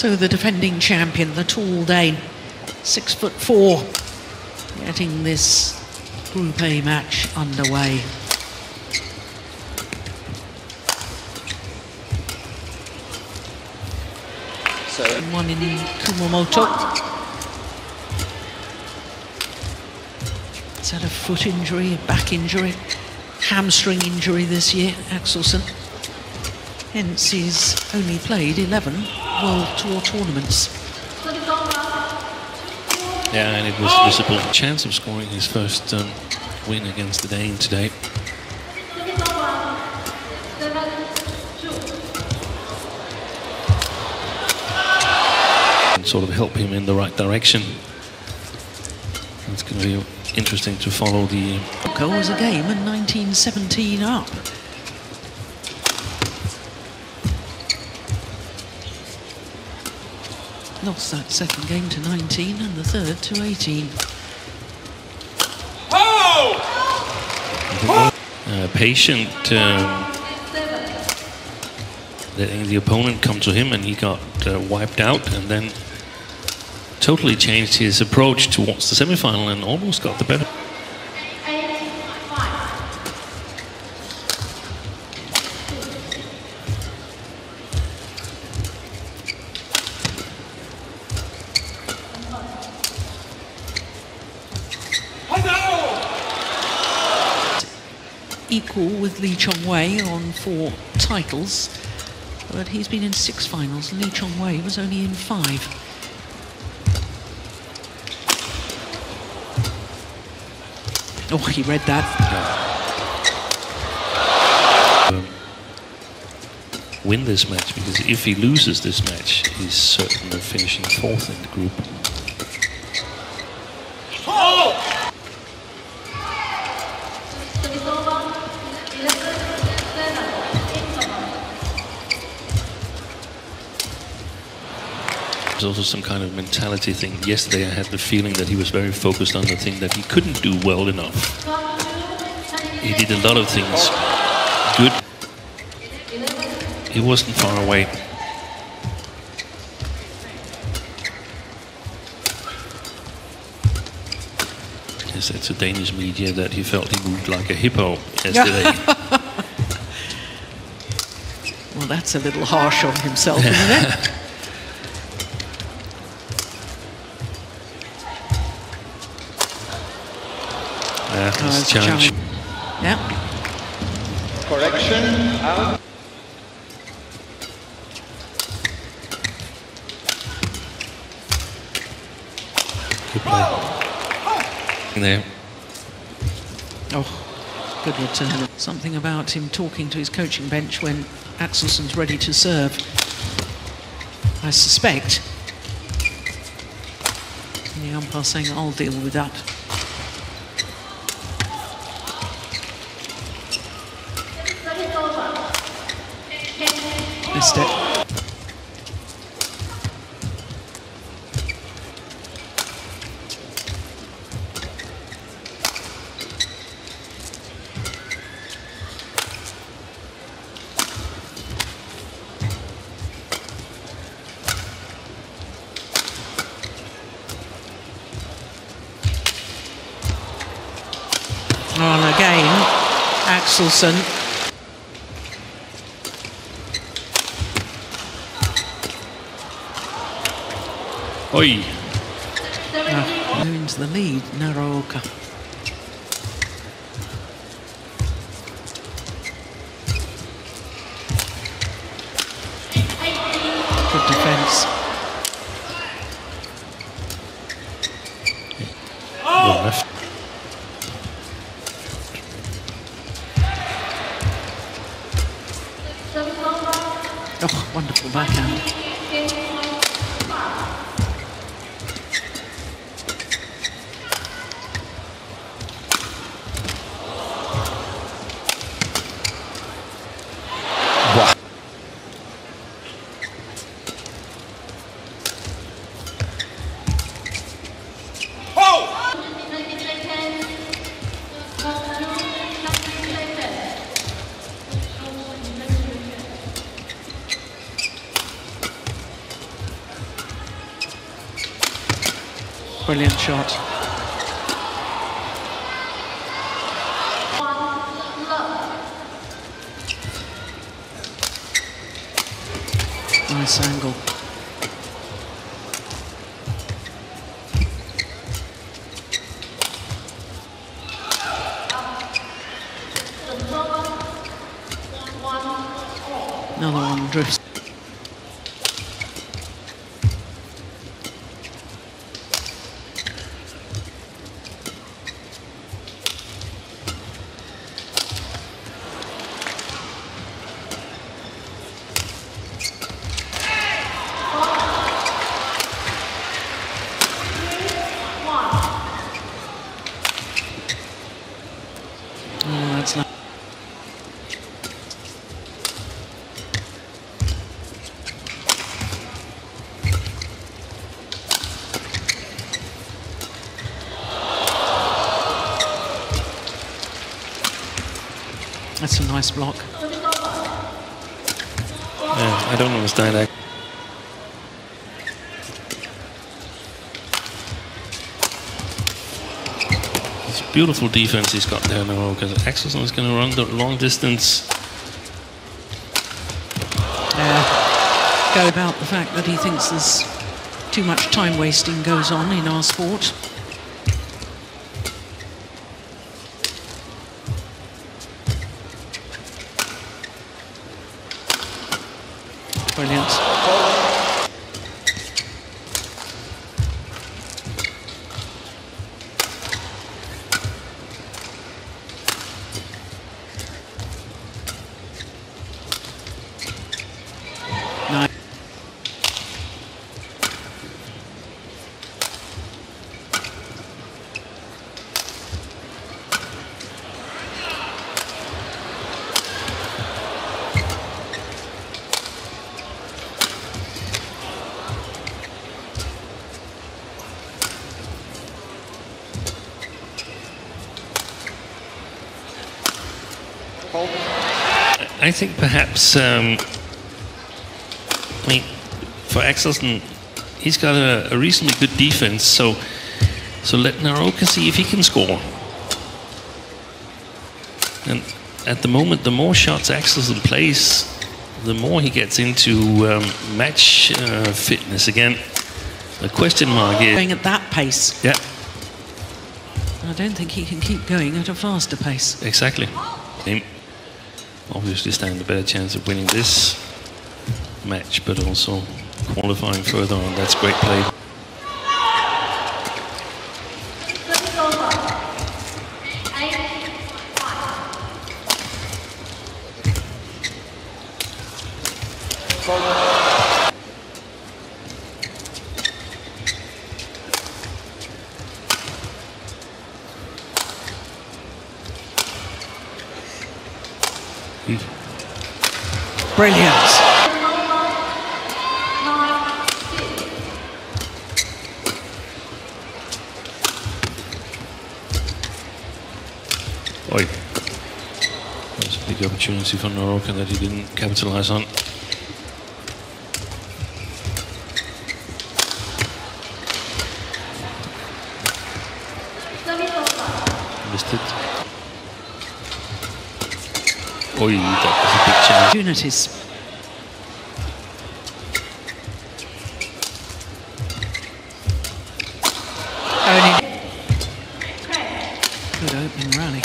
So the defending champion, the tall Dane, 6'4", getting this Group A match underway. So one in Kumamoto. He's had a foot injury, a back injury, hamstring injury this year, Axelsen. Hence he's only played 11 World Tour tournaments. Yeah, and it was visible. Chance of scoring his first win against the Dane today. And sort of help him in the right direction. It's going to be interesting to follow the... Goals a game and 19-17 up. Lost that second game to 19 and the third to 18. Oh! Patient, letting the opponent come to him, and he got wiped out, and then totally changed his approach towards the semi-final and almost got the better. Equal with Lee Chong Wei on 4 titles, but he's been in 6 finals. Lee Chong Wei was only in 5. Oh, he read that. Win this match, because if he loses this match, he's certain of finishing 4th in the group. There's also some kind of mentality thing. Yesterday I had the feeling that he was very focused on the thing that he couldn't do well enough. He did a lot of things good. He wasn't far away. He said to Danish media that he felt he moved like a hippo yesterday. Well, that's a little harsh on himself, isn't it? Challenge. Yeah. Correction. Out. Good play. There. Oh, good return. Something about him talking to his coaching bench when Axelsen's ready to serve. I suspect. And the umpire saying, "I'll deal with that." Missed it. And again, Axelsen. Oi. Into the lead, Naraoka. Good defense. Oh. Oh, wonderful backhand. Brilliant shot. Nice angle. Another one drifts. That's a nice block. Yeah, I don't understand that. It's a beautiful defense he's got there now, because AXELSEN is going to run the long distance. Go about the fact that he thinks there's too much time wasting goes on in our sport. Brilliant. Nice. I think perhaps I mean, for AXELSEN, he's got a reasonably good defense, so let Naraoka see if he can score. And at the moment, the more shots AXELSEN plays, the more he gets into match fitness again. The question mark is going at that pace. Yeah, I don't think he can keep going at a faster pace. Exactly. Him obviously stand a better chance of winning this match, but also qualifying further on. That's great play. Brilliant. Oi. That was a big opportunity for Naraoka that he didn't capitalize on. Missed it. Oy, that was a big challenge. Opportunities. Good opening rally.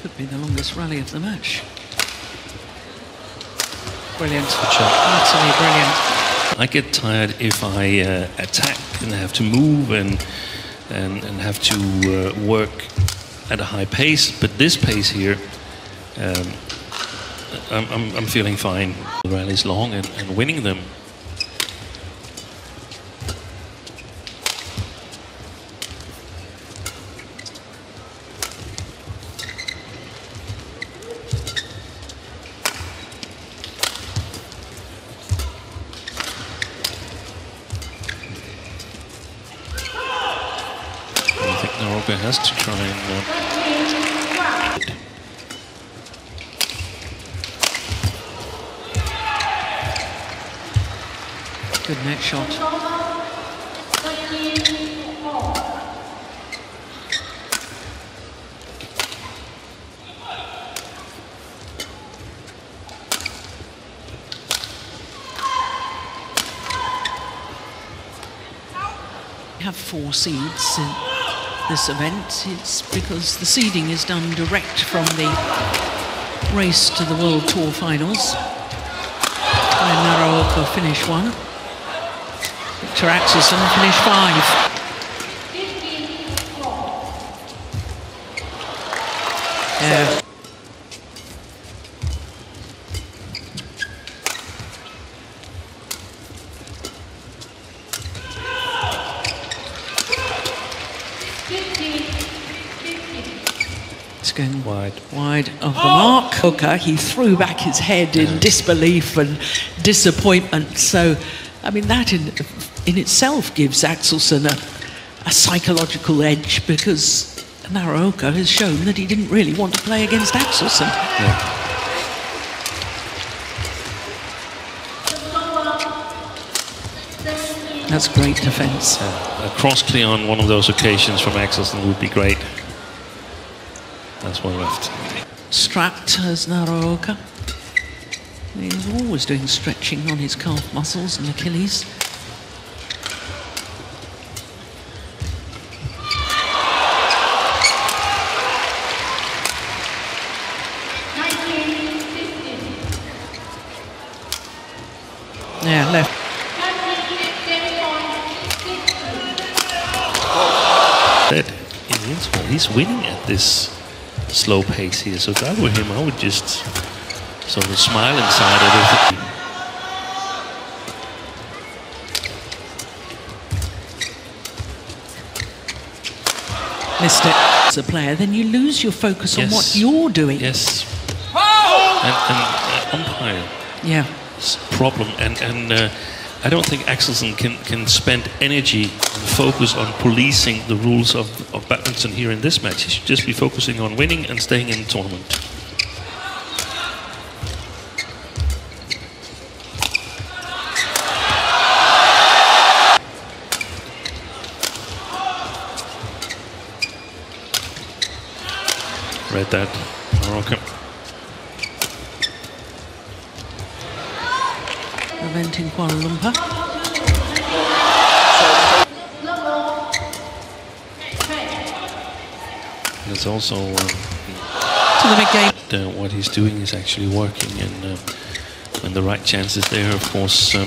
Could be the longest rally of the match. Brilliant. Utterly brilliant. I get tired if I attack and have to move and have to work at a high pace. But this pace here, I'm feeling fine. The rally's long and winning them. Kobe has to try and... Good net shot. We have 4 seeds in this event. It's because the seeding is done direct from the race to the World Tour Finals. And Naraoka finish 1. Viktor AXELSEN finished 5. It's going wide of the mark. Okay, he threw back his head in disbelief and disappointment. So, I mean, that in itself gives AXELSEN a psychological edge, because Naraoka has shown that he didn't really want to play against AXELSEN. Yeah. That's great defence. A cross clear on one of those occasions from AXELSEN would be great. That's one left. Strapped as Naraoka. He's always doing stretching on his calf muscles and Achilles. Yeah, left. He's winning at this slow pace here, so if I were him, I would just sort of smile inside of it. Missed it. As a player, then you lose your focus on what you're doing. Yes. And umpire. Yeah. Problem, and I don't think AXELSEN can spend energy and focus on policing the rules of badminton here in this match. He should just be focusing on winning and staying in the tournament. Read that. Morocco. Event in Kuala Lumpur. There's also to the big game. What he's doing is actually working, and when the right chance is there, of course, a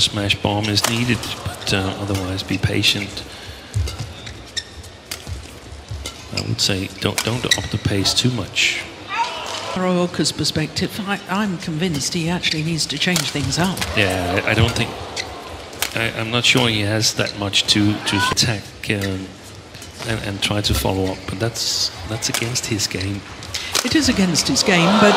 smash bomb is needed. But otherwise, be patient. I would say don't up the pace too much. Naraoka's perspective, I'm convinced he actually needs to change things up. Yeah, I don't think... I'm not sure he has that much to attack and try to follow up, but that's against his game. It is against his game, but...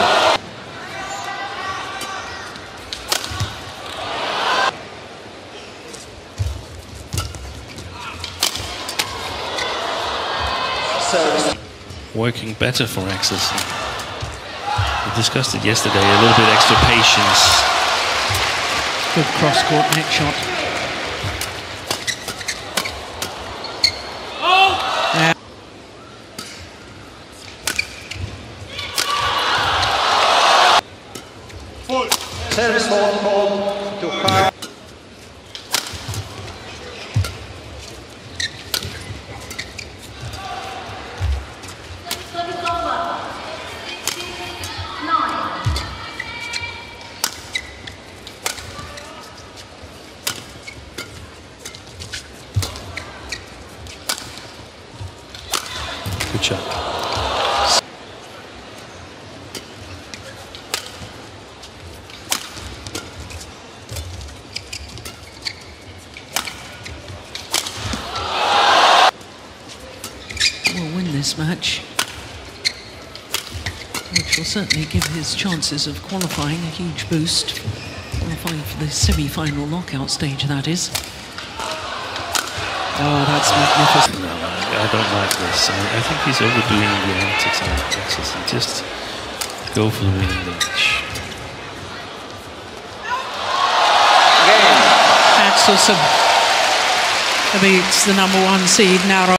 Working better for AXELSEN. We discussed it yesterday, a little bit extra patience. Good cross-court net shot. Service ball to Carl. Good shot. Will win this match, which will certainly give his chances of qualifying a huge boost. Qualifying for the semi-final knockout stage, that is. Oh, that's magnificent. No, I don't like this. I think he's overdoing the antics on Axelsen. Just go for the winning match. Axelsen beats the #1 seed, NARAOKA.